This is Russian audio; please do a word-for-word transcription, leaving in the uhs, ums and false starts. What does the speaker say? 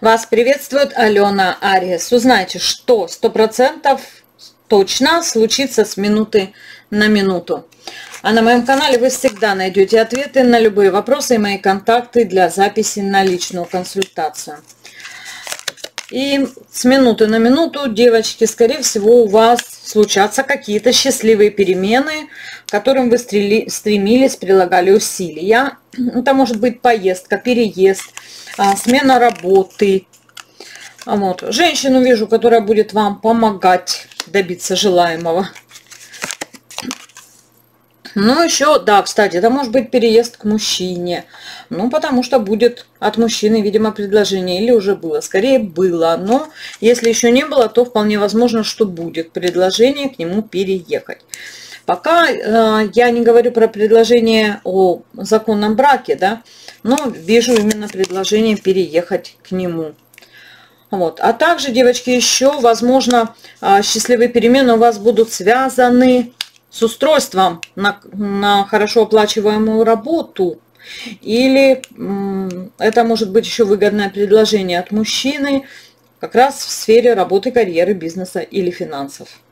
Вас приветствует Алена Ариес. Узнайте, что сто процентов точно случится с минуты на минуту. А на моем канале вы всегда найдете ответы на любые вопросы и мои контакты для записи на личную консультацию. И с минуты на минуту, девочки, скорее всего, у вас случатся какие-то счастливые перемены, к которым вы стремились, прилагали усилия. Это может быть поездка, переезд, смена работы. Вот. Женщину вижу, которая будет вам помогать добиться желаемого. Ну, еще, да, кстати, это может быть переезд к мужчине. Ну, потому что будет от мужчины, видимо, предложение. Или уже было. Скорее, было. Но если еще не было, то вполне возможно, что будет предложение к нему переехать. Пока э, я не говорю про предложение о законном браке, да, но вижу именно предложение переехать к нему. Вот. А также, девочки, еще, возможно, э, счастливые перемены у вас будут связаны с устройством на, на хорошо оплачиваемую работу, или это может быть еще выгодное предложение от мужчины как раз в сфере работы, карьеры, бизнеса или финансов.